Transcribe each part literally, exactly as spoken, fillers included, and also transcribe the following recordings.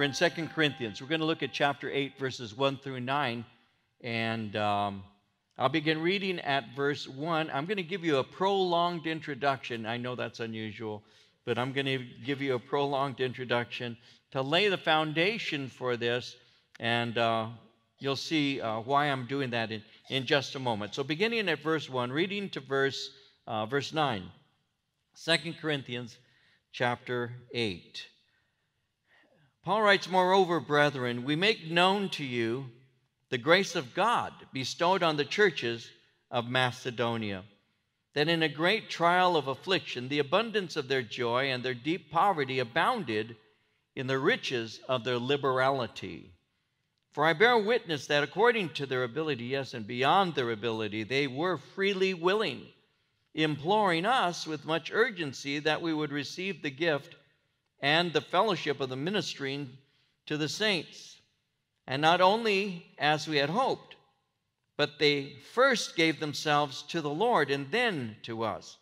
We're in Second Corinthians. We're going to look at chapter eight, verses one through nine. And um, I'll begin reading at verse one. I'm going to give you a prolonged introduction. I know that's unusual, but I'm going to give you a prolonged introduction to lay the foundation for this. And uh, you'll see uh, why I'm doing that in, in just a moment. So beginning at verse one, reading to verse, uh, verse nine. Second Corinthians chapter eight. Paul writes, "Moreover, brethren, we make known to you the grace of God bestowed on the churches of Macedonia, that in a great trial of affliction, the abundance of their joy and their deep poverty abounded in the riches of their liberality. For I bear witness that according to their ability, yes, and beyond their ability, they were freely willing, imploring us with much urgency that we would receive the gift and the fellowship of the ministering to the saints. And not only as we had hoped, but they first gave themselves to the Lord and then to us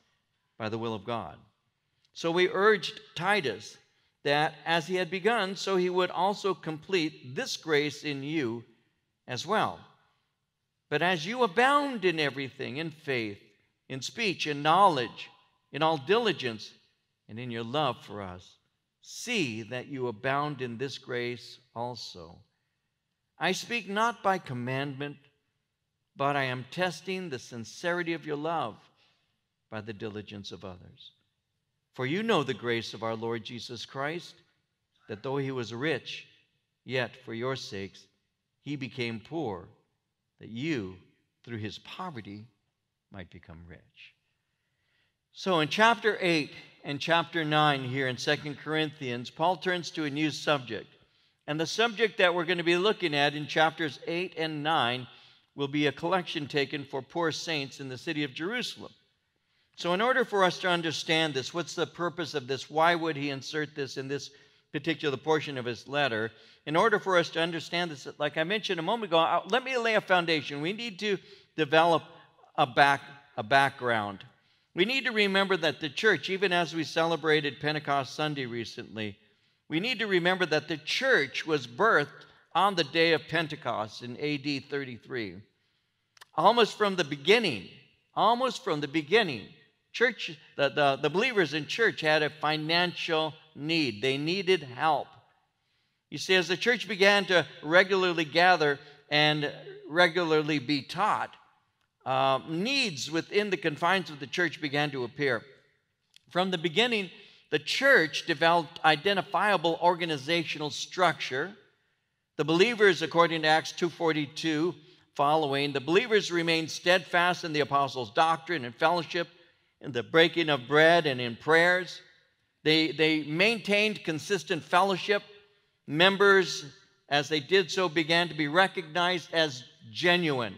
by the will of God. So we urged Titus that as he had begun, so he would also complete this grace in you as well. But as you abound in everything, in faith, in speech, in knowledge, in all diligence, and in your love for us, see that you abound in this grace also. I speak not by commandment, but I am testing the sincerity of your love by the diligence of others. For you know the grace of our Lord Jesus Christ, that though he was rich, yet for your sakes he became poor, that you, through his poverty, might become rich." So in chapter eight and chapter nine here in Second Corinthians, Paul turns to a new subject. And the subject that we're going to be looking at in chapters eight and nine will be a collection taken for poor saints in the city of Jerusalem. So in order for us to understand this, what's the purpose of this? Why would he insert this in this particular portion of his letter? In order for us to understand this, like I mentioned a moment ago, let me lay a foundation. We need to develop a back, a background. We need to remember that the church, even as we celebrated Pentecost Sunday recently, we need to remember that the church was birthed on the day of Pentecost in A D thirty-three. Almost from the beginning, almost from the beginning, church, the, the, the believers in church had a financial need. They needed help. You see, as the church began to regularly gather and regularly be taught, uh, needs within the confines of the church began to appear. From the beginning, the church developed identifiable organizational structure. The believers, according to Acts two forty-two following, the believers remained steadfast in the apostles' doctrine and fellowship, in the breaking of bread and in prayers. They, they maintained consistent fellowship. Members, as they did so, began to be recognized as genuine.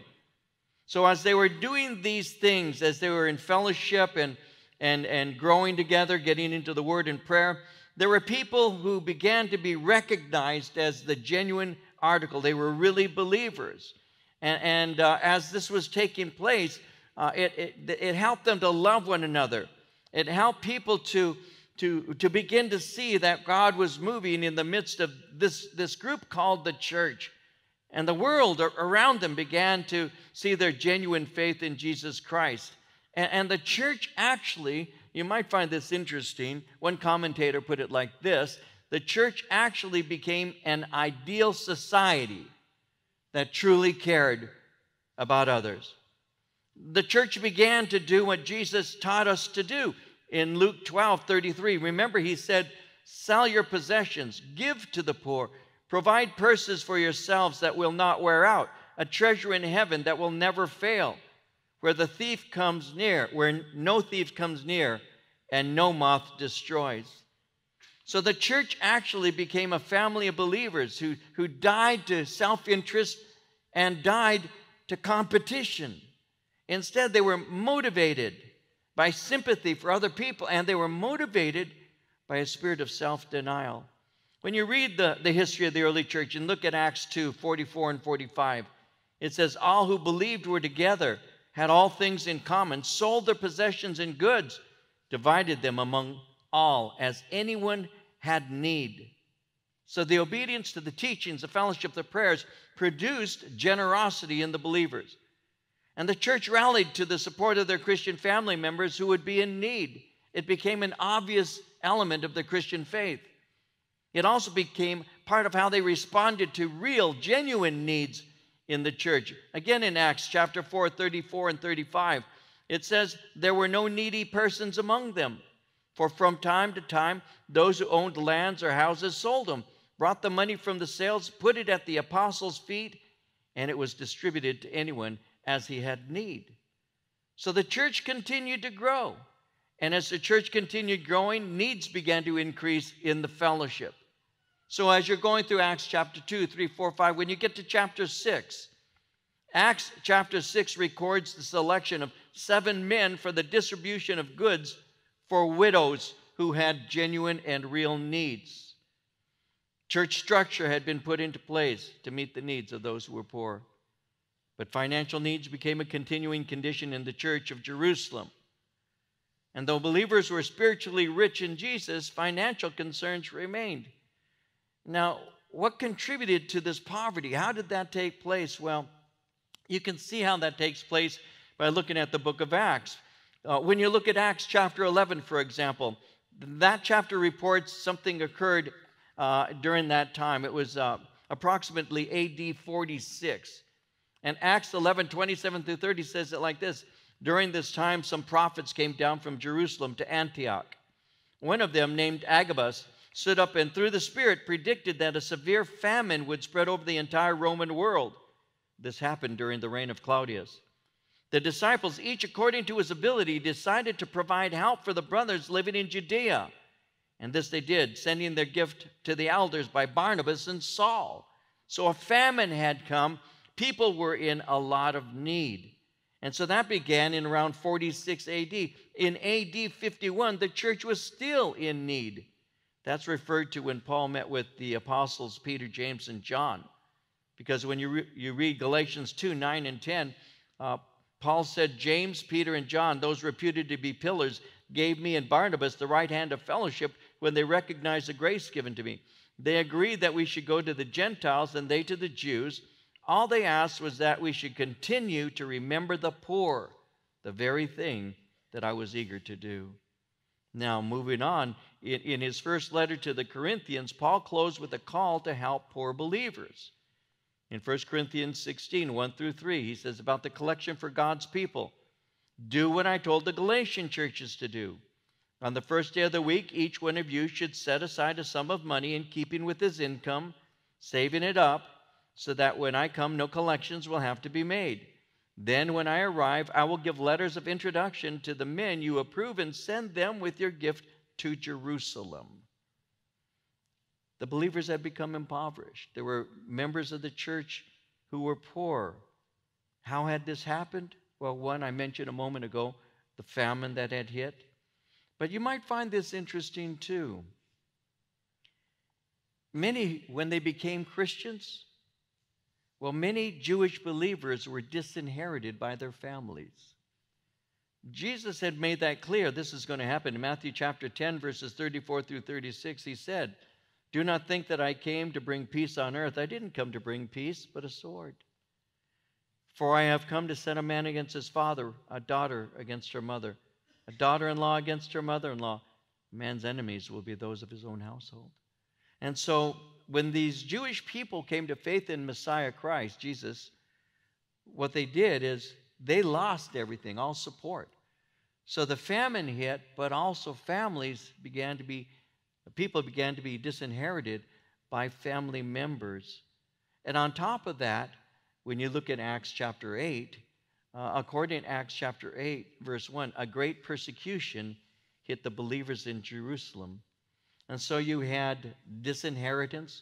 So as they were doing these things, as they were in fellowship and And, and growing together, getting into the word and prayer, there were people who began to be recognized as the genuine article. They were really believers. And, and uh, as this was taking place, uh, it, it, it helped them to love one another. It helped people to, to, to begin to see that God was moving in the midst of this, this group called the church. And the world around them began to see their genuine faith in Jesus Christ. And the church actually, you might find this interesting, one commentator put it like this, the church actually became an ideal society that truly cared about others. The church began to do what Jesus taught us to do in Luke twelve thirty-three. Remember, he said, "Sell your possessions, give to the poor, provide purses for yourselves that will not wear out, a treasure in heaven that will never fail, where the thief comes near, where no thief comes near, and no moth destroys." So the church actually became a family of believers who, who died to self-interest and died to competition. Instead, they were motivated by sympathy for other people, and they were motivated by a spirit of self-denial. When you read the, the history of the early church and look at Acts two forty-four and forty-five, it says, "All who believed were together, had all things in common, sold their possessions and goods, divided them among all, as anyone had need. So the obedience to the teachings, the fellowship, the prayers produced generosity in the believers. And the church rallied to the support of their Christian family members who would be in need. It became an obvious element of the Christian faith. It also became part of how they responded to real, genuine needs in the church. Again, in Acts chapter four, thirty-four and thirty-five, it says, "There were no needy persons among them, for from time to time those who owned lands or houses sold them, brought the money from the sales, put it at the apostles' feet, and it was distributed to anyone as he had need." So the church continued to grow. And as the church continued growing, needs began to increase in the fellowship. So as you're going through Acts chapter two, three, four, five, when you get to chapter six, Acts chapter six records the selection of seven men for the distribution of goods for widows who had genuine and real needs. Church structure had been put into place to meet the needs of those who were poor. But financial needs became a continuing condition in the church of Jerusalem. And though believers were spiritually rich in Jesus, financial concerns remained. Now, what contributed to this poverty? How did that take place? Well, you can see how that takes place by looking at the book of Acts. Uh, when you look at Acts chapter eleven, for example, that chapter reports something occurred uh, during that time. It was uh, approximately A D forty-six. And Acts eleven, twenty-seven through thirty says it like this. "During this time, some prophets came down from Jerusalem to Antioch. One of them, named Agabus, stood up and through the Spirit predicted that a severe famine would spread over the entire Roman world. This happened during the reign of Claudius. The disciples, each according to his ability, decided to provide help for the brothers living in Judea. And this they did, sending their gift to the elders by Barnabas and Saul." So a famine had come. People were in a lot of need. And so that began in around forty-six A D. In A D fifty-one, the church was still in need. That's referred to when Paul met with the apostles Peter, James, and John. Because when you, re you read Galatians two, nine, and ten, uh, Paul said, "James, Peter, and John, those reputed to be pillars, gave me and Barnabas the right hand of fellowship when they recognized the grace given to me. They agreed that we should go to the Gentiles and they to the Jews. All they asked was that we should continue to remember the poor, the very thing that I was eager to do." Now, moving on, in, in his first letter to the Corinthians, Paul closed with a call to help poor believers. In First Corinthians sixteen, one through three, he says about the collection for God's people, "Do what I told the Galatian churches to do. On the first day of the week, each one of you should set aside a sum of money in keeping with his income, saving it up, so that when I come, no collections will have to be made. Then when I arrive, I will give letters of introduction to the men you approve and send them with your gift to Jerusalem." The believers had become impoverished. There were members of the church who were poor. How had this happened? Well, one, I mentioned a moment ago, the famine that had hit. But you might find this interesting too. Many, when they became Christians, Well, many Jewish believers were disinherited by their families. Jesus had made that clear. This is going to happen. In Matthew chapter ten, verses thirty-four through thirty-six, he said, "Do not think that I came to bring peace on earth. I didn't come to bring peace, but a sword. For I have come to set a man against his father, a daughter against her mother, a daughter-in-law against her mother-in-law. Man's enemies will be those of his own household." And so, when these Jewish people came to faith in Messiah Christ, Jesus, what they did is they lost everything, all support. So the famine hit, but also families began to be, people began to be disinherited by family members. And on top of that, when you look at Acts chapter eight, uh, according to Acts chapter eight, verse one, a great persecution hit the believers in Jerusalem. And so you had disinheritance,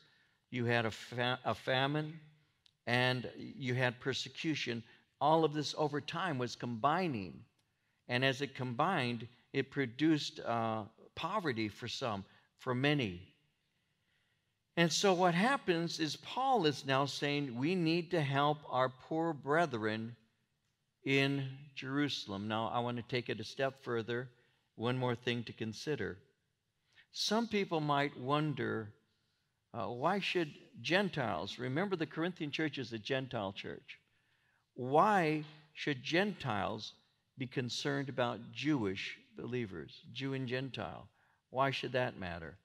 you had a, fa a famine, and you had persecution. All of this over time was combining. And as it combined, it produced uh, poverty for some, for many. And so what happens is Paul is now saying we need to help our poor brethren in Jerusalem. Now, I want to take it a step further. One more thing to consider. Some people might wonder Uh, why should Gentiles, remember the Corinthian church is a Gentile church, why should Gentiles be concerned about Jewish believers, Jew and Gentile? Why should that matter?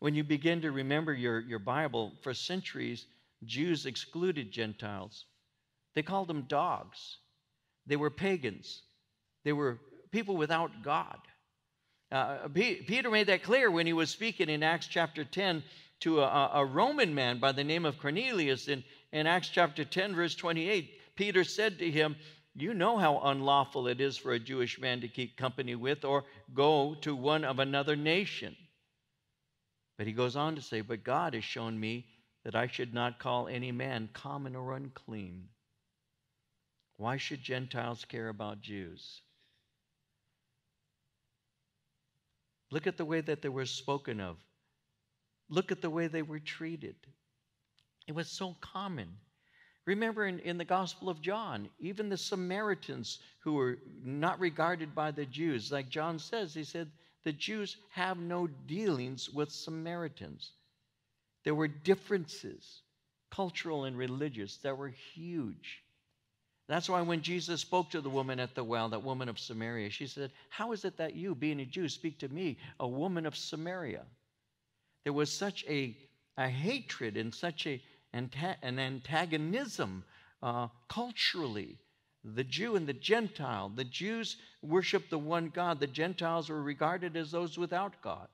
When you begin to remember your, your Bible, for centuries, Jews excluded Gentiles. They called them dogs. They were pagans. They were people without God. Uh, P- Peter made that clear when he was speaking in Acts chapter ten to a, a Roman man by the name of Cornelius. In, in Acts chapter ten, verse twenty-eight, Peter said to him, "You know how unlawful it is for a Jewish man to keep company with or go to one of another nation." But he goes on to say, "But God has shown me that I should not call any man common or unclean." Why should Gentiles care about Jews? Look at the way that they were spoken of. Look at the way they were treated. It was so common. Remember in, in the Gospel of John, even the Samaritans who were not regarded by the Jews, like John says, he said, the Jews have no dealings with Samaritans. There were differences, cultural and religious, that were huge. That's why when Jesus spoke to the woman at the well, that woman of Samaria, she said, "How is it that you, being a Jew, speak to me, a woman of Samaria?" There was such a, a hatred and such a, an antagonism uh, culturally. The Jew and the Gentile. The Jews worshiped the one God. The Gentiles were regarded as those without God.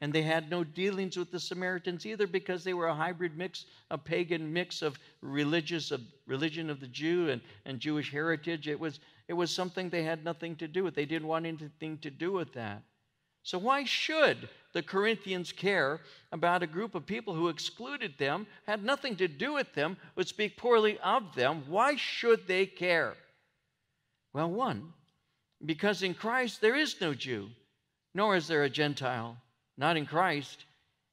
And they had no dealings with the Samaritans either, because they were a hybrid mix, a pagan mix of religious of religion of the Jew and, and Jewish heritage. It was, it was something they had nothing to do with. They didn't want anything to do with that. So why should the Corinthians care about a group of people who excluded them, had nothing to do with them, would speak poorly of them? Why should they care? Well, one, because in Christ there is no Jew, nor is there a Gentile. Not in Christ.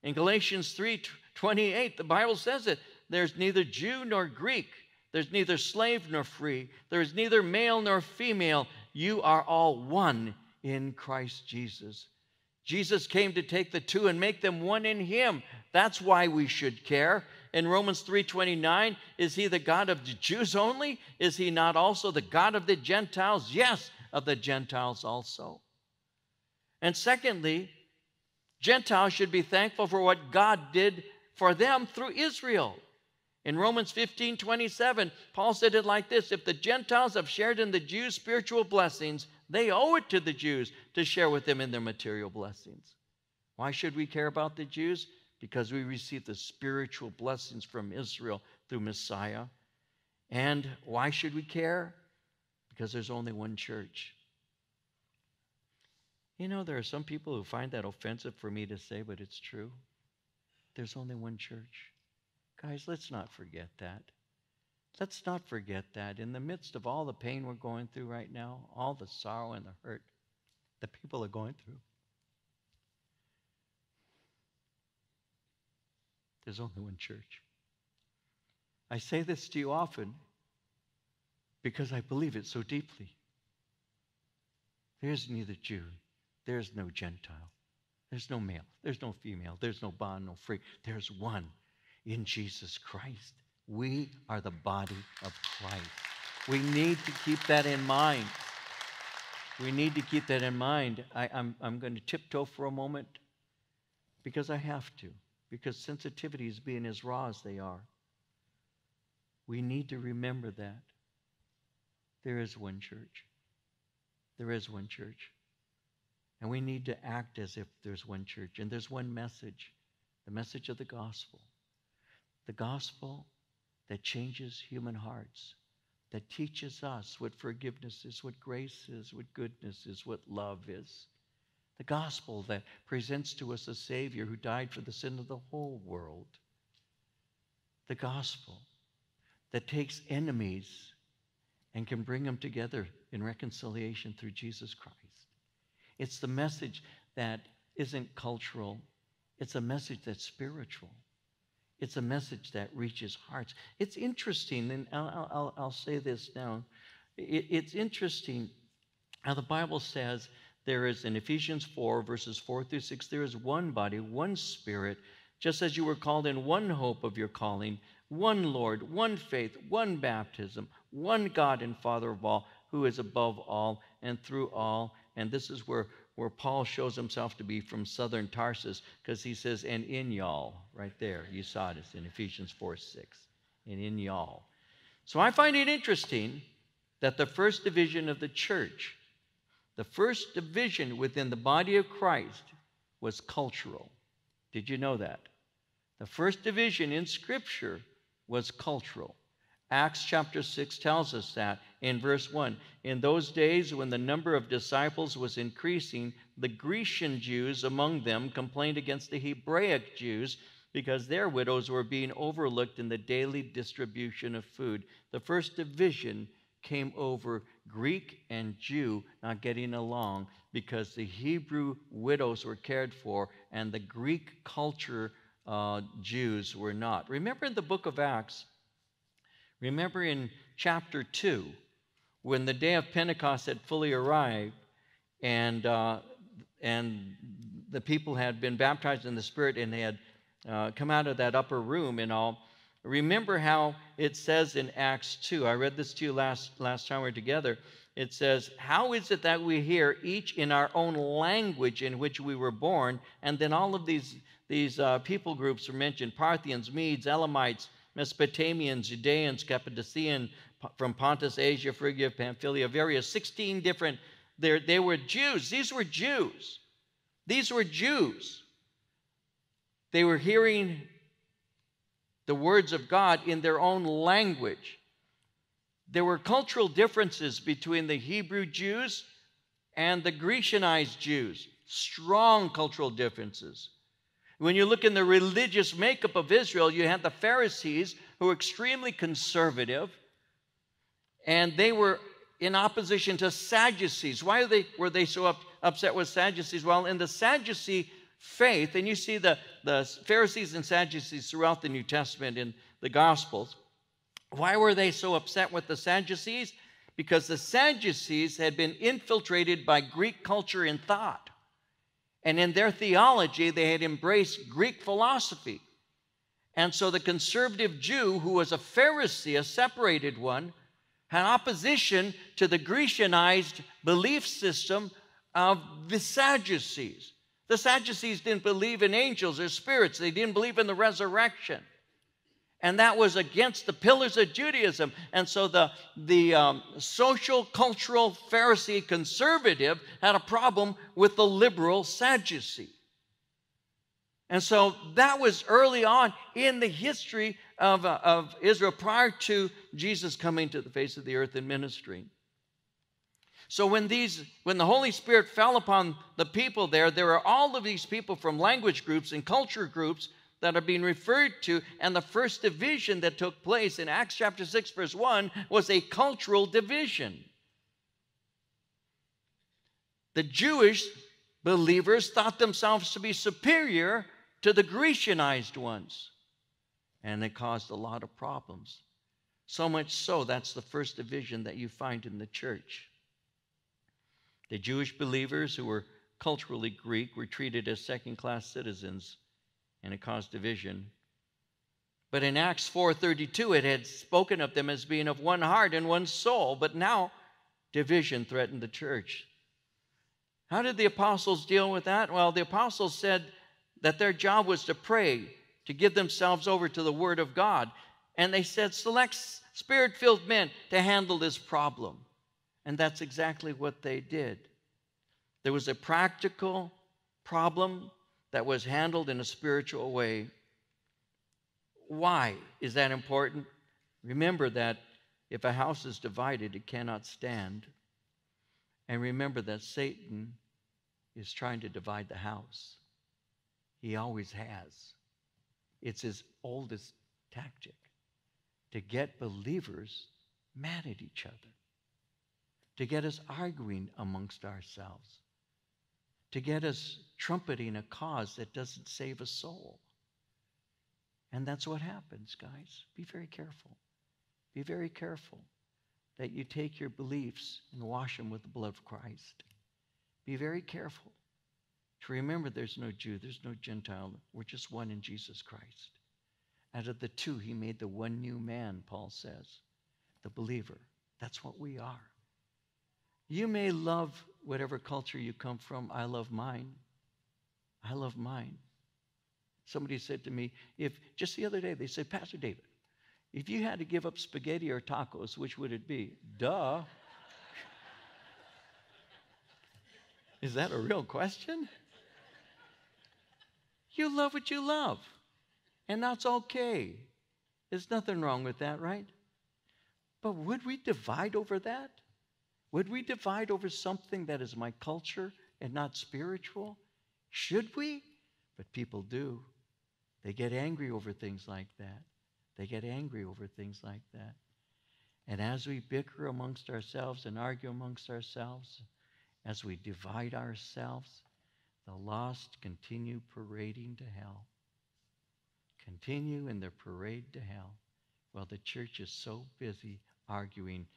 In Galatians three twenty-eight, the Bible says it. There's neither Jew nor Greek. There's neither slave nor free. There is neither male nor female. You are all one in Christ Jesus. Jesus came to take the two and make them one in him. That's why we should care. In Romans three twenty-nine, is he the God of the Jews only? Is he not also the God of the Gentiles? Yes, of the Gentiles also. And secondly, Gentiles should be thankful for what God did for them through Israel. In Romans fifteen twenty-seven, Paul said it like this: if the Gentiles have shared in the Jews' spiritual blessings, they owe it to the Jews to share with them in their material blessings. Why should we care about the Jews? Because we receive the spiritual blessings from Israel through Messiah. And why should we care? Because there's only one church. You know, there are some people who find that offensive for me to say, but it's true. There's only one church. Guys, let's not forget that. Let's not forget that. In the midst of all the pain we're going through right now, all the sorrow and the hurt that people are going through, there's only one church. I say this to you often because I believe it so deeply. There's neither Jew. There's no Gentile. There's no male. There's no female. There's no bond, no free. There's one in Jesus Christ. We are the body of Christ. We need to keep that in mind. We need to keep that in mind. I, I'm, I'm going to tiptoe for a moment because I have to, because sensitivities being as raw as they are. We need to remember that. There is one church. There is one church. And we need to act as if there's one church. And there's one message, the message of the gospel. The gospel that changes human hearts, that teaches us what forgiveness is, what grace is, what goodness is, what love is. The gospel that presents to us a Savior who died for the sin of the whole world. The gospel that takes enemies and can bring them together in reconciliation through Jesus Christ. It's the message that isn't cultural. It's a message that's spiritual. It's a message that reaches hearts. It's interesting, and I'll, I'll, I'll say this now. It, it's interesting how the Bible says there is, in Ephesians four, verses four through six, there is one body, one spirit, just as you were called in one hope of your calling, one Lord, one faith, one baptism, one God and Father of all, who is above all and through all. And this is where, where Paul shows himself to be from southern Tarsus, because he says, and in y'all, right there. You saw it. It's in Ephesians four six. And in y'all. So I find it interesting that the first division of the church, the first division within the body of Christ, was cultural. Did you know that? The first division in Scripture was cultural. Acts chapter six tells us that in verse one. In those days when the number of disciples was increasing, the Grecian Jews among them complained against the Hebraic Jews because their widows were being overlooked in the daily distribution of food. The first division came over Greek and Jew not getting along because the Hebrew widows were cared for and the Greek culture uh, Jews were not. Remember in the book of Acts, remember in chapter two, when the day of Pentecost had fully arrived and, uh, and the people had been baptized in the Spirit and they had uh, come out of that upper room and all, remember how it says in Acts two, I read this to you last, last time we were together, it says, how is it that we hear each in our own language in which we were born? And then all of these, these uh, people groups are mentioned, Parthians, Medes, Elamites, Mesopotamians, Judeans, Cappadocians, from Pontus, Asia, Phrygia, Pamphylia, various, sixteen different, they were Jews. These were Jews. These were Jews. They were hearing the words of God in their own language. There were cultural differences between the Hebrew Jews and the Grecianized Jews, strong cultural differences. When you look in the religious makeup of Israel, you had the Pharisees, who were extremely conservative, and they were in opposition to Sadducees. Why were they, were they so up, upset with Sadducees? Well, in the Sadducee faith, and you see the, the Pharisees and Sadducees throughout the New Testament in the Gospels, why were they so upset with the Sadducees? Because the Sadducees had been infiltrated by Greek culture and thought. And in their theology, they had embraced Greek philosophy. And so the conservative Jew, who was a Pharisee, a separated one, had opposition to the Grecianized belief system of the Sadducees. The Sadducees didn't believe in angels or spirits. They didn't believe in the resurrection. And that was against the pillars of Judaism. And so the, the um, social, cultural, Pharisee conservative had a problem with the liberal Sadducee. And so that was early on in the history of, uh, of Israel prior to Jesus coming to the face of the earth and ministering. So when, these, when the Holy Spirit fell upon the people there, there are all of these people from language groups and culture groups that are being referred to, and the first division that took place in Acts chapter six verse one was a cultural division. The Jewish believers thought themselves to be superior to the Grecianized ones, and it caused a lot of problems. So much so, that's the first division that you find in the church. The Jewish believers, who were culturally Greek, were treated as second-class citizens, and it caused division. But in Acts four thirty-two, it had spoken of them as being of one heart and one soul, but now division threatened the church. How did the apostles deal with that? Well, the apostles said that their job was to pray, to give themselves over to the Word of God, and they said, select Spirit-filled men to handle this problem. And that's exactly what they did. There was a practical problem that was handled in a spiritual way. Why is that important? Remember that if a house is divided, it cannot stand. And remember that Satan is trying to divide the house. He always has. It's his oldest tactic, to get believers mad at each other, to get us arguing amongst ourselves, to get us trumpeting a cause that doesn't save a soul. And that's what happens, guys. Be very careful. Be very careful that you take your beliefs and wash them with the blood of Christ. Be very careful to remember there's no Jew, there's no Gentile. We're just one in Jesus Christ. Out of the two, he made the one new man, Paul says, the believer. That's what we are. You may love whatever culture you come from. I love mine. I love mine. Somebody said to me, if just the other day, they said, Pastor David, if you had to give up spaghetti or tacos, which would it be? Duh. Is that a real question? You love what you love, and that's okay. There's nothing wrong with that, right? But would we divide over that? Would we divide over something that is my culture and not spiritual? Should we? But people do. They get angry over things like that. They get angry over things like that. And as we bicker amongst ourselves and argue amongst ourselves, as we divide ourselves, the lost continue parading to hell. Continue in their parade to hell while the church is so busy arguing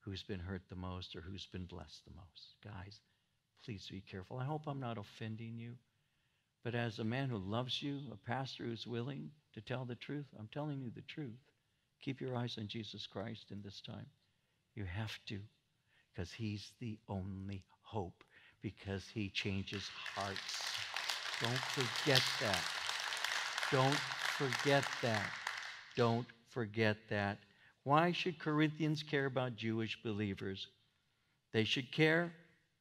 who's been hurt the most or who's been blessed the most. Guys, please be careful. I hope I'm not offending you. But as a man who loves you, a pastor who's willing to tell the truth, I'm telling you the truth. Keep your eyes on Jesus Christ in this time. You have to, because he's the only hope, because he changes hearts. Don't forget that. Don't forget that. Don't forget that. Why should Corinthians care about Jewish believers? They should care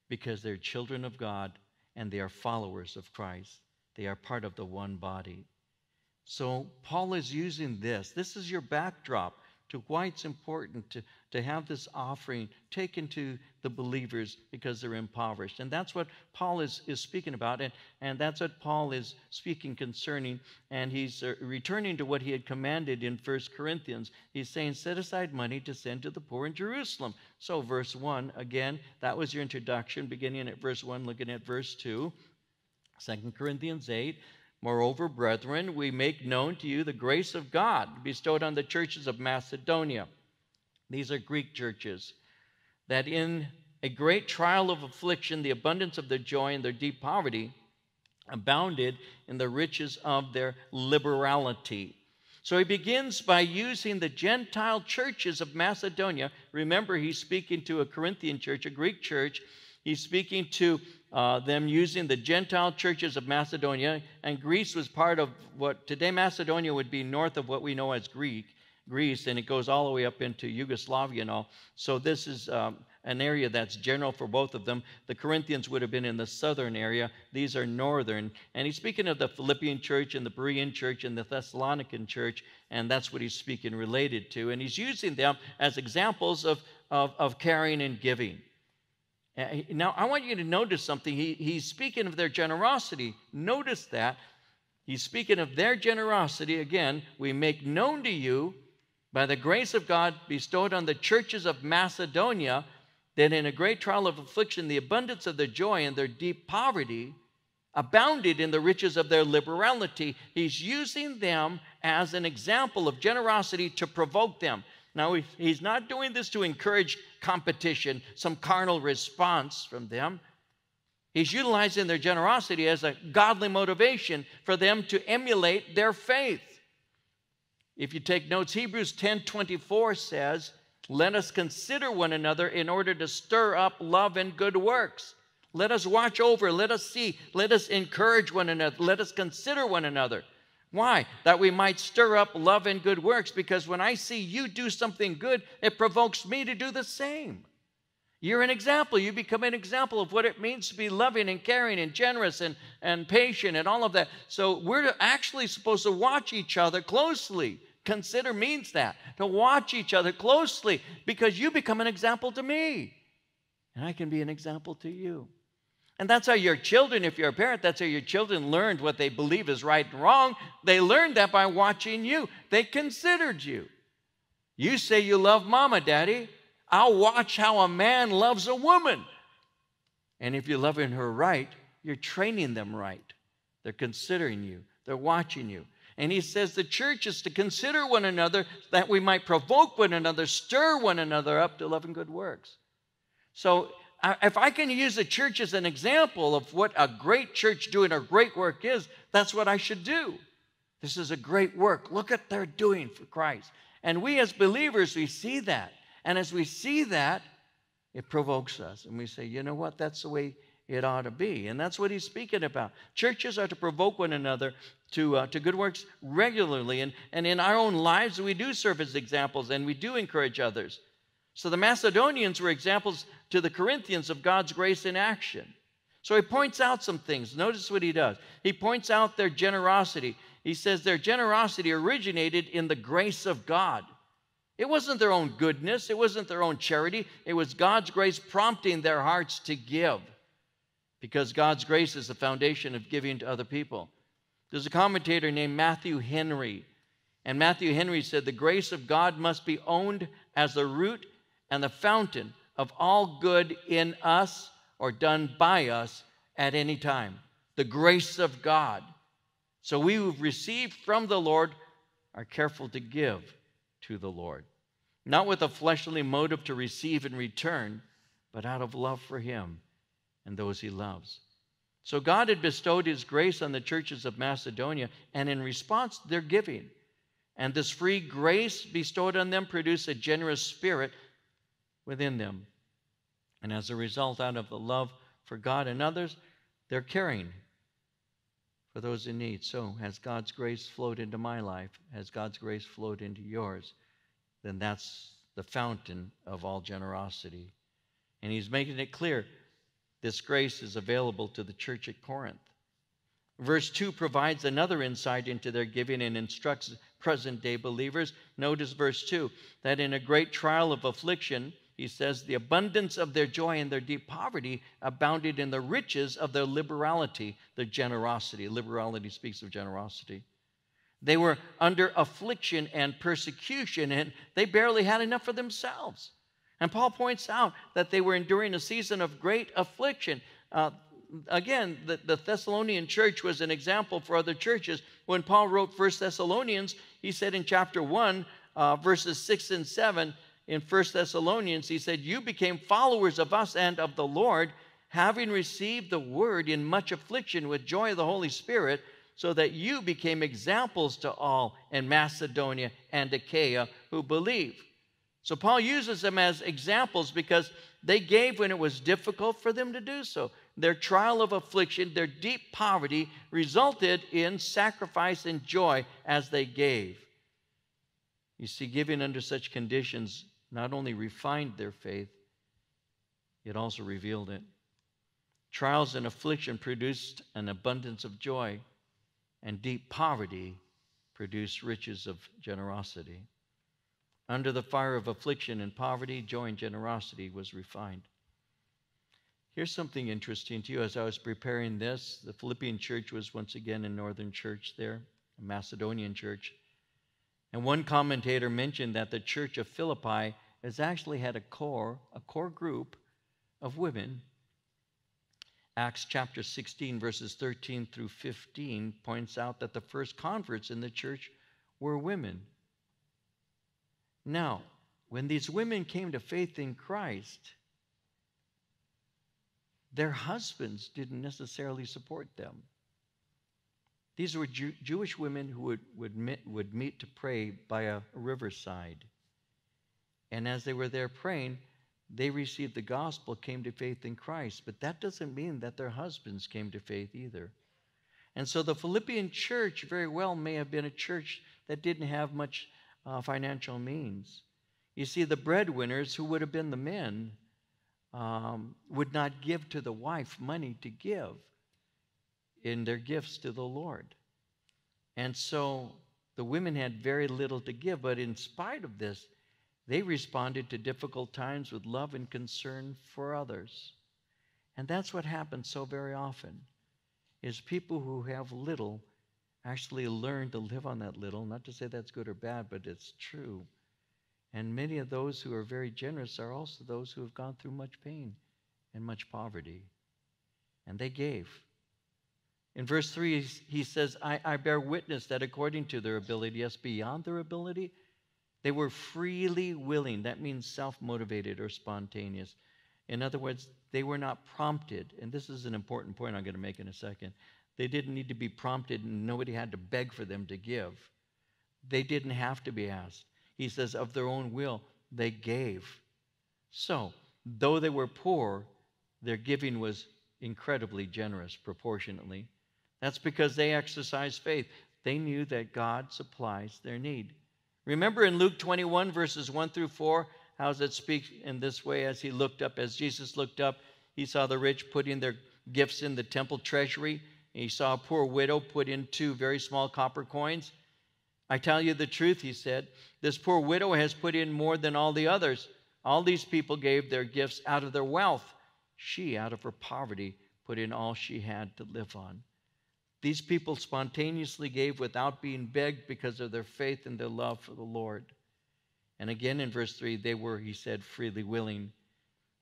because they're children of God and they are followers of Christ. They are part of the one body. So Paul is using this. This is your backdrop to why it's important to, to have this offering taken to the believers because they're impoverished. And that's what Paul is, is speaking about, and, and that's what Paul is speaking concerning. And he's uh, returning to what he had commanded in First Corinthians. He's saying, set aside money to send to the poor in Jerusalem. So verse one, again, that was your introduction, beginning at verse one, looking at verse two, Second Corinthians eight. Moreover, brethren, we make known to you the grace of God bestowed on the churches of Macedonia. These are Greek churches. That in a great trial of affliction, the abundance of their joy and their deep poverty abounded in the riches of their liberality. So he begins by using the Gentile churches of Macedonia. Remember, he's speaking to a Corinthian church, a Greek church. He's speaking to Uh, them using the Gentile churches of Macedonia, and Greece was part of what today Macedonia would be north of what we know as Greek, Greece, and it goes all the way up into Yugoslavia and all. So this is um, an area that's general for both of them. The Corinthians would have been in the southern area. These are northern. And he's speaking of the Philippian church and the Berean church and the Thessalonican church, and that's what he's speaking related to. And he's using them as examples of, of, of caring and giving. Now, I want you to notice something. He, he's speaking of their generosity. Notice that. He's speaking of their generosity. Again, we make known to you by the grace of God bestowed on the churches of Macedonia that in a great trial of affliction, the abundance of their joy and their deep poverty abounded in the riches of their liberality. He's using them as an example of generosity to provoke them. Now, he's not doing this to encourage competition, some carnal response from them. He's utilizing their generosity as a godly motivation for them to emulate their faith. If you take notes, Hebrews ten twenty-four says, let us consider one another in order to stir up love and good works. Let us watch over, let us see, let us encourage one another, let us consider one another. Why? That we might stir up love and good works, because when I see you do something good, it provokes me to do the same. You're an example. You become an example of what it means to be loving and caring and generous and, and patient and all of that. So we're actually supposed to watch each other closely. Consider means that, to watch each other closely, because you become an example to me, and I can be an example to you. And that's how your children, if you're a parent, that's how your children learned what they believe is right and wrong. They learned that by watching you. They considered you. You say you love mama, daddy. I'll watch how a man loves a woman. And if you're loving her right, you're training them right. They're considering you. They're watching you. And he says the church is to consider one another that we might provoke one another, stir one another up to love and good works. So if I can use the church as an example of what a great church doing a great work is, that's what I should do. This is a great work. Look at what they're doing for Christ. And we as believers, we see that. And as we see that, it provokes us. And we say, you know what? That's the way it ought to be. And that's what he's speaking about. Churches are to provoke one another to, uh, to good works regularly. And, and in our own lives, we do serve as examples and we do encourage others. So the Macedonians were examples to the Corinthians of God's grace in action. So he points out some things. Notice what he does. He points out their generosity. He says their generosity originated in the grace of God. It wasn't their own goodness. It wasn't their own charity. It was God's grace prompting their hearts to give, because God's grace is the foundation of giving to other people. There's a commentator named Matthew Henry, and Matthew Henry said, the grace of God must be owned as the root and the fountain of all good in us or done by us at any time. The grace of God. So we who've received from the Lord are careful to give to the Lord, not with a fleshly motive to receive in return, but out of love for him and those he loves. So God had bestowed his grace on the churches of Macedonia, and in response, they're giving. And this free grace bestowed on them produced a generous spirit within them. And as a result, out of the love for God and others, they're caring for those in need. So has God's grace flowed into my life? Has God's grace flowed into yours? Then that's the fountain of all generosity. And he's making it clear this grace is available to the church at Corinth. Verse two provides another insight into their giving and instructs present-day believers. Notice verse two, that in a great trial of affliction, he says, the abundance of their joy and their deep poverty abounded in the riches of their liberality, their generosity. Liberality speaks of generosity. They were under affliction and persecution, and they barely had enough for themselves. And Paul points out that they were enduring a season of great affliction. Uh, Again, the, the Thessalonian church was an example for other churches. When Paul wrote First Thessalonians, he said in chapter one, uh, verses six and seven, in First Thessalonians, he said, you became followers of us and of the Lord, having received the word in much affliction with joy of the Holy Spirit, so that you became examples to all in Macedonia and Achaia who believe. So Paul uses them as examples because they gave when it was difficult for them to do so. Their trial of affliction, their deep poverty, resulted in sacrifice and joy as they gave. You see, giving under such conditions not only refined their faith, it also revealed it. Trials and affliction produced an abundance of joy, and deep poverty produced riches of generosity. Under the fire of affliction and poverty, joy and generosity was refined. Here's something interesting to you. As I was preparing this, the Philippian church was once again a northern church there, a Macedonian church. And one commentator mentioned that the church of Philippi has actually had a core, a core group of women. Acts chapter sixteen, verses thirteen through fifteen, points out that the first converts in the church were women. Now, when these women came to faith in Christ, their husbands didn't necessarily support them. These were Jew Jewish women who would, would, meet, would meet to pray by a riverside. And as they were there praying, they received the gospel, came to faith in Christ. But that doesn't mean that their husbands came to faith either. And so the Philippian church very well may have been a church that didn't have much uh, financial means. You see, the breadwinners, who would have been the men, Um, would not give to the wife money to give in their gifts to the Lord. And so the women had very little to give, but in spite of this, they responded to difficult times with love and concern for others. And that's what happens so very often, is people who have little actually learn to live on that little, not to say that's good or bad, but it's true. And many of those who are very generous are also those who have gone through much pain and much poverty. And they gave. In verse three, he says, I, I bear witness that according to their ability, yes, beyond their ability, they were freely willing. That means self-motivated or spontaneous. In other words, They were not prompted, and this is an important point I'm going to make in a second. They didn't need to be prompted, and nobody had to beg for them to give. They didn't have to be asked. He says, of their own will, they gave. So, though they were poor, their giving was incredibly generous proportionately. That's because they exercised faith. They knew that God supplies their need. Remember in Luke twenty-one, verses one through four, how does it speak in this way? As he looked up, as Jesus looked up, he saw the rich putting their gifts in the temple treasury. And he saw a poor widow put in two very small copper coins. I tell you the truth, he said, this poor widow has put in more than all the others. All these people gave their gifts out of their wealth. She, out of her poverty, put in all she had to live on. These people spontaneously gave without being begged because of their faith and their love for the Lord. And again in verse three, they were, he said, freely willing.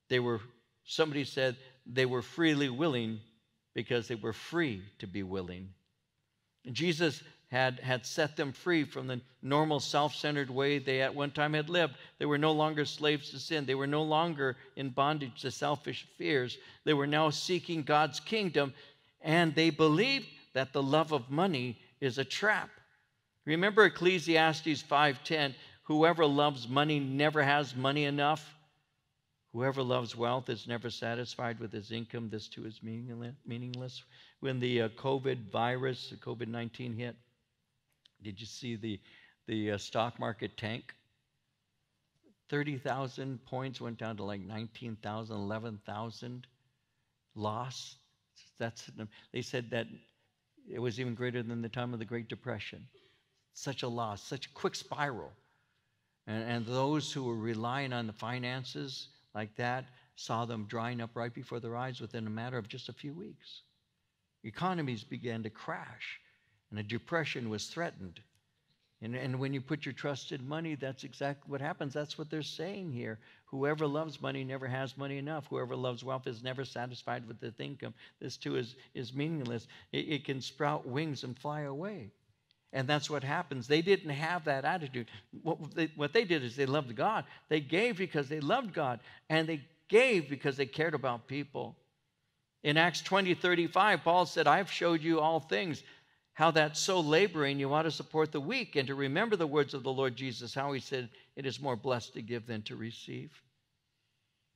They were, somebody said, they were freely willing because they were free to be willing. And Jesus had, had set them free from the normal self-centered way they at one time had lived. They were no longer slaves to sin. They were no longer in bondage to selfish fears. They were now seeking God's kingdom, and they believed that the love of money is a trap. Remember Ecclesiastes five ten, whoever loves money never has money enough. Whoever loves wealth is never satisfied with his income. This too is meaningless. When the uh, COVID virus, the COVID nineteen hit, did you see the, the uh, stock market tank? thirty thousand points went down to like nineteen thousand, eleven thousand loss. That's, they said that it was even greater than the time of the Great Depression. Such a loss, such a quick spiral. And, and those who were relying on the finances like that saw them drying up right before their eyes within a matter of just a few weeks. Economies began to crash, and a depression was threatened. And, and when you put your trust in money, that's exactly what happens. That's what they're saying here. Whoever loves money never has money enough. Whoever loves wealth is never satisfied with its income. This too is, is meaningless. It, it can sprout wings and fly away. And that's what happens. They didn't have that attitude. What they, what they did is they loved God. They gave because they loved God. And they gave because they cared about people. In Acts twenty thirty-five, Paul said, I've showed you all things, how that so laboring you ought to support the weak and to remember the words of the Lord Jesus, how he said, it is more blessed to give than to receive.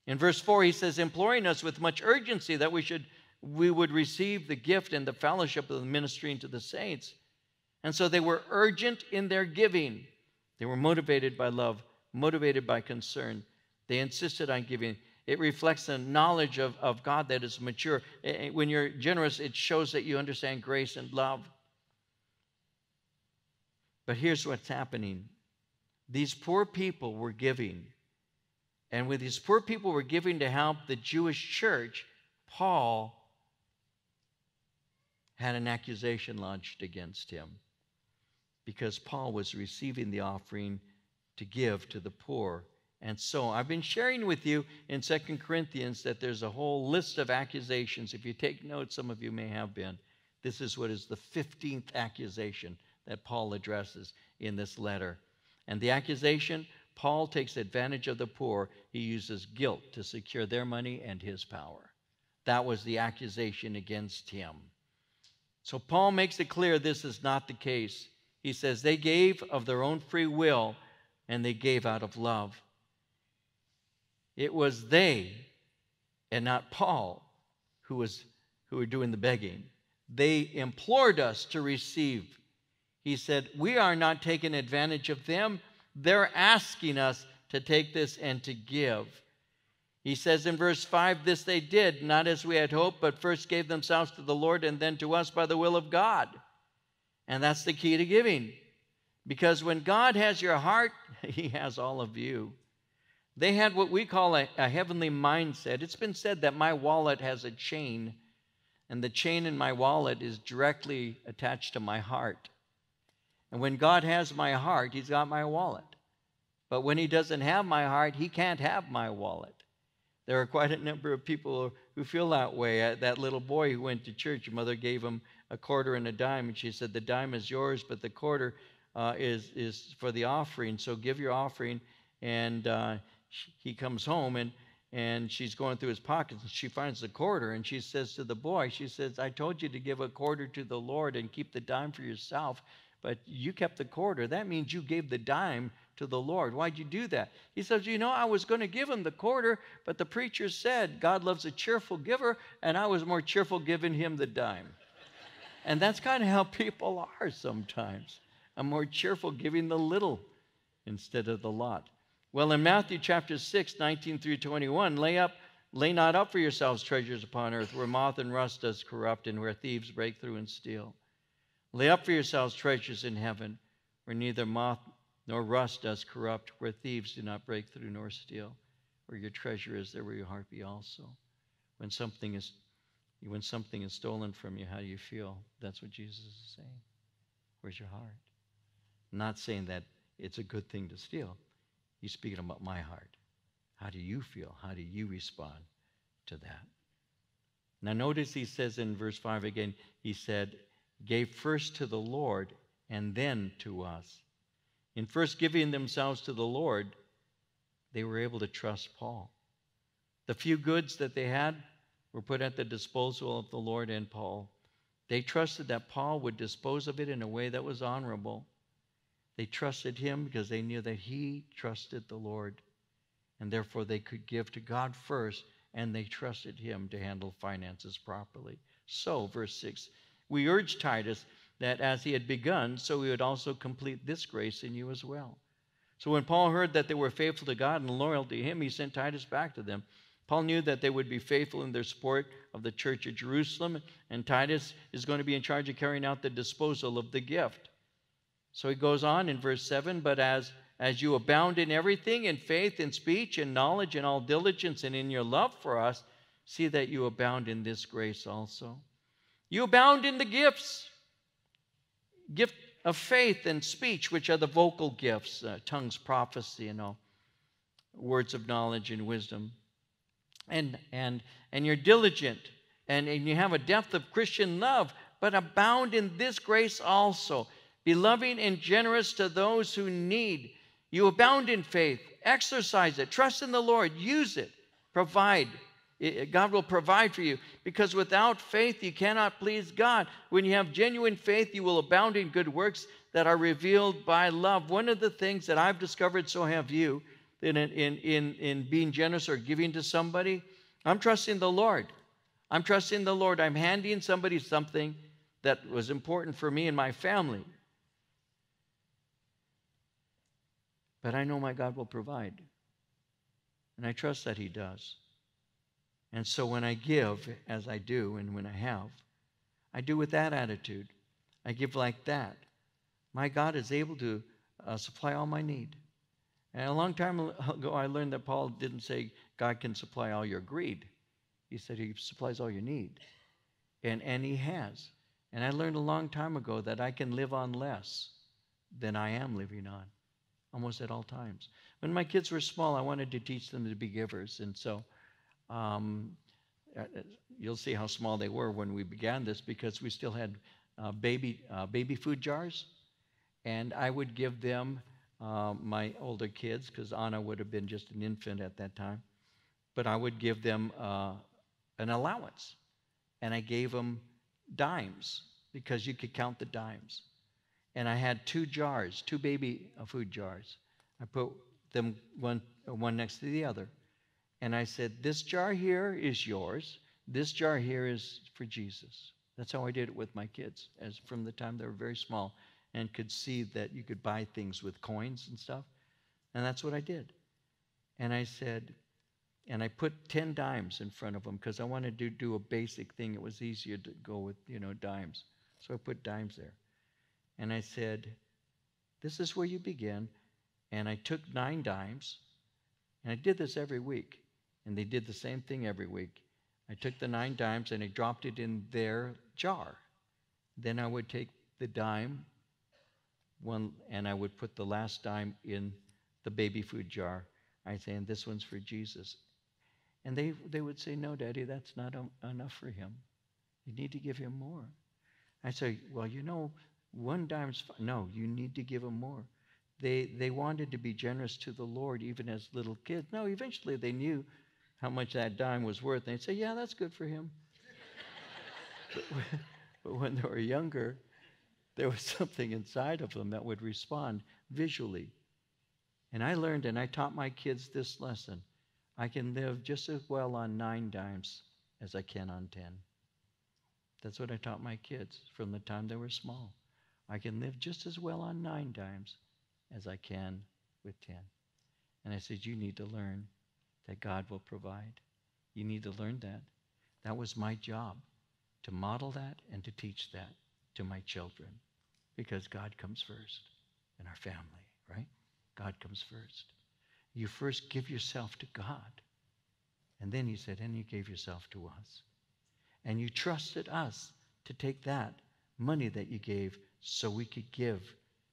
In verse four, he says, imploring us with much urgency that we, should, we would receive the gift and the fellowship of the ministering to the saints. And so they were urgent in their giving. They were motivated by love, motivated by concern. They insisted on giving. It reflects a knowledge of, of God that is mature. When you're generous, it shows that you understand grace and love. But here's what's happening. These poor people were giving. And when these poor people were giving to help the Jewish church, Paul had an accusation launched against him because Paul was receiving the offering to give to the poor. And so I've been sharing with you in Second Corinthians that there's a whole list of accusations. If you take notes, some of you may have been. This is what is the fifteenth accusation that Paul addresses in this letter. And the accusation, Paul takes advantage of the poor. He uses guilt to secure their money and his power. That was the accusation against him. So Paul makes it clear this is not the case. He says they gave of their own free will, and they gave out of love. It was they and not Paul who was who were doing the begging. They implored us to receive. He said, we are not taking advantage of them. They're asking us to take this and to give. He says in verse five, this they did, not as we had hoped, but first gave themselves to the Lord and then to us by the will of God. And that's the key to giving. Because when God has your heart, he has all of you. They had what we call a, a heavenly mindset. It's been said that my wallet has a chain, and the chain in my wallet is directly attached to my heart. And when God has my heart, he's got my wallet. But when he doesn't have my heart, he can't have my wallet. There are quite a number of people who feel that way. That little boy who went to church, his mother gave him a quarter and a dime, and she said, the dime is yours, but the quarter uh, is, is for the offering, so give your offering. And uh, he comes home, and, and she's going through his pockets, and she finds the quarter, and she says to the boy, she says, I told you to give a quarter to the Lord and keep the dime for yourself, but you kept the quarter. That means you gave the dime to the Lord. Why'd you do that? He says, you know, I was going to give him the quarter, but the preacher said God loves a cheerful giver, and I was more cheerful giving him the dime. And that's kind of how people are sometimes. I'm more cheerful giving the little instead of the lot. Well, in Matthew chapter six, nineteen through twenty-one, lay up, lay not up for yourselves treasures upon earth, where moth and rust does corrupt, and where thieves break through and steal. Lay up for yourselves treasures in heaven, where neither moth nor rust does corrupt, where thieves do not break through nor steal. Where your treasure is, there will your heart be also. When something is, when something is stolen from you, how do you feel? That's what Jesus is saying. Where's your heart? I'm not saying that it's a good thing to steal. He's speaking about my heart. How do you feel? How do you respond to that? Now notice he says in verse five again, he said, gave first to the Lord and then to us. In first giving themselves to the Lord, they were able to trust Paul. The few goods that they had were put at the disposal of the Lord and Paul. They trusted that Paul would dispose of it in a way that was honorable. They trusted him because they knew that he trusted the Lord, and therefore they could give to God first, and they trusted him to handle finances properly. So, verse six, we urge Titus that as he had begun, so he would also complete this grace in you as well. So when Paul heard that they were faithful to God and loyal to him, he sent Titus back to them. Paul knew that they would be faithful in their support of the church at Jerusalem, and Titus is going to be in charge of carrying out the disposal of the gift. So he goes on in verse seven, but as, as you abound in everything, in faith, in speech, in knowledge, in all diligence, and in your love for us, see that you abound in this grace also. You abound in the gifts. Gift of faith and speech, which are the vocal gifts, uh, tongues, prophecy, and all, words of knowledge and wisdom. And, and, and you're diligent, and, and you have a depth of Christian love, but abound in this grace also. Be loving and generous to those who need. You abound in faith. Exercise it. Trust in the Lord. Use it. Provide. God will provide for you, because without faith you cannot please God. When you have genuine faith, you will abound in good works that are revealed by love. One of the things that I've discovered, so have you, in, in, in, in being generous or giving to somebody, I'm trusting the Lord. I'm trusting the Lord. I'm handing somebody something that was important for me and my family. But I know my God will provide, and I trust that he does. And so when I give, as I do and when I have, I do with that attitude. I give like that. My God is able to uh, supply all my need. And a long time ago, I learned that Paul didn't say God can supply all your greed. He said he supplies all your need. And, and he has. And I learned a long time ago that I can live on less than I am living on, almost at all times. When my kids were small, I wanted to teach them to be givers. And so Um, you'll see how small they were when we began this, because we still had uh, baby uh, baby food jars, and I would give them uh, my older kids, because Anna would have been just an infant at that time, but I would give them uh, an allowance, and I gave them dimes, because you could count the dimes. And I had two jars, two baby food jars. I put them one one next to the other. And I said, this jar here is yours. This jar here is for Jesus. That's how I did it with my kids, as from the time they were very small and could see that you could buy things with coins and stuff. And that's what I did. And I said, and I put ten dimes in front of them, because I wanted to do a basic thing. It was easier to go with, you know, dimes. So I put dimes there. And I said, this is where you begin. And I took nine dimes. And I did this every week. And they did the same thing every week. I took the nine dimes and I dropped it in their jar. Then I would take the dime one, and I would put the last dime in the baby food jar. I'd say, and this one's for Jesus. And they, they would say, no, Daddy, that's not enough for him. You need to give him more. I'd say, well, you know, one dime's fine. No, you need to give him more. They, they wanted to be generous to the Lord even as little kids. No, eventually they knew how much that dime was worth. And they'd say, yeah, that's good for him. But when they were younger, there was something inside of them that would respond visually. And I learned, and I taught my kids this lesson. I can live just as well on nine dimes as I can on ten. That's what I taught my kids from the time they were small. I can live just as well on nine dimes as I can with ten. And I said, you need to learn that God will provide. You need to learn that. That was my job, to model that and to teach that to my children, because God comes first in our family, right? God comes first. You first give yourself to God. And then he said, and you gave yourself to us. And you trusted us to take that money that you gave so we could give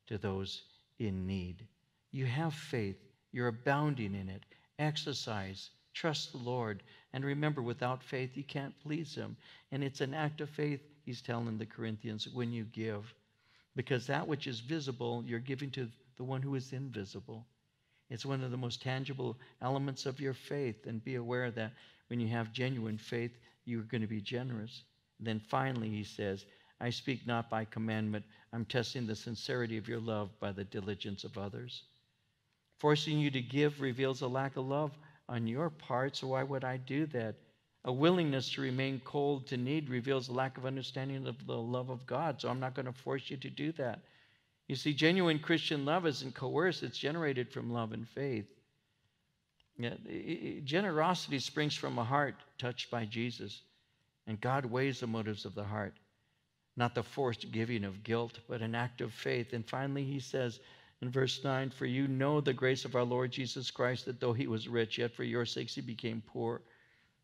to those in need. You have faith. You're abounding in it. Exercise. Trust the Lord. And remember, without faith, you can't please him. And it's an act of faith, he's telling the Corinthians, when you give. Because that which is visible, you're giving to the one who is invisible. It's one of the most tangible elements of your faith. And be aware that when you have genuine faith, you're going to be generous. And then finally, he says, I speak not by commandment. I'm testing the sincerity of your love by the diligence of others. Forcing you to give reveals a lack of love on your part, so why would I do that? A willingness to remain cold to need reveals a lack of understanding of the love of God, so I'm not going to force you to do that. You see, genuine Christian love isn't coerced. It's generated from love and faith. Yeah, generosity springs from a heart touched by Jesus, and God weighs the motives of the heart, not the forced giving of guilt, but an act of faith. And finally, he says in verse nine, for you know the grace of our Lord Jesus Christ, that though he was rich, yet for your sakes he became poor,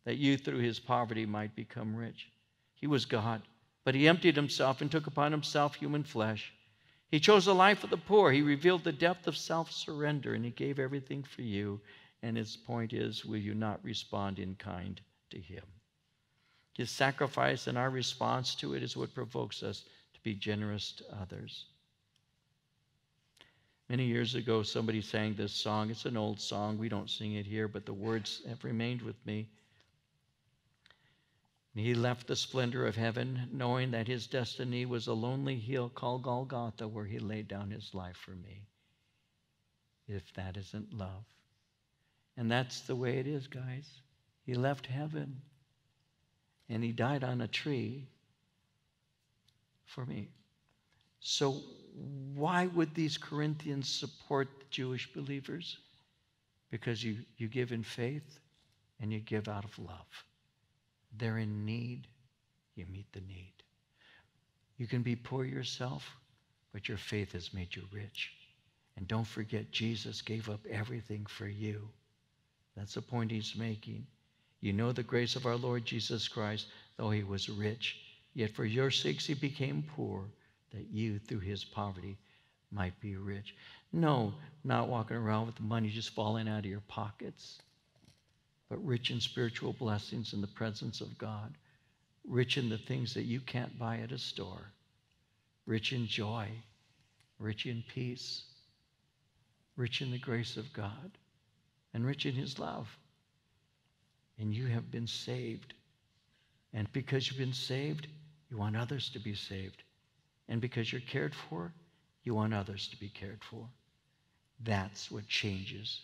that you through his poverty might become rich. He was God, but he emptied himself and took upon himself human flesh. He chose the life of the poor. He revealed the depth of self-surrender, and he gave everything for you. And his point is, will you not respond in kind to him? His sacrifice and our response to it is what provokes us to be generous to others. Many years ago, somebody sang this song. It's an old song. We don't sing it here, but the words have remained with me. He left the splendor of heaven, knowing that his destiny was a lonely hill called Golgotha, where he laid down his life for me. If that isn't love. And that's the way it is, guys. He left heaven, and he died on a tree for me. So why would these Corinthians support the Jewish believers? Because you, you give in faith, and you give out of love. They're in need. You meet the need. You can be poor yourself, but your faith has made you rich. And don't forget, Jesus gave up everything for you. That's the point he's making. You know the grace of our Lord Jesus Christ, though he was rich, yet for your sakes he became poor, that you through his poverty might be rich. No, not walking around with the money just falling out of your pockets, but rich in spiritual blessings in the presence of God, rich in the things that you can't buy at a store, rich in joy, rich in peace, rich in the grace of God, and rich in his love. And you have been saved. And because you've been saved, you want others to be saved. And because you're cared for, you want others to be cared for. That's what changes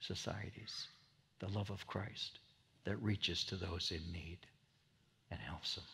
societies. The love of Christ that reaches to those in need and helps them.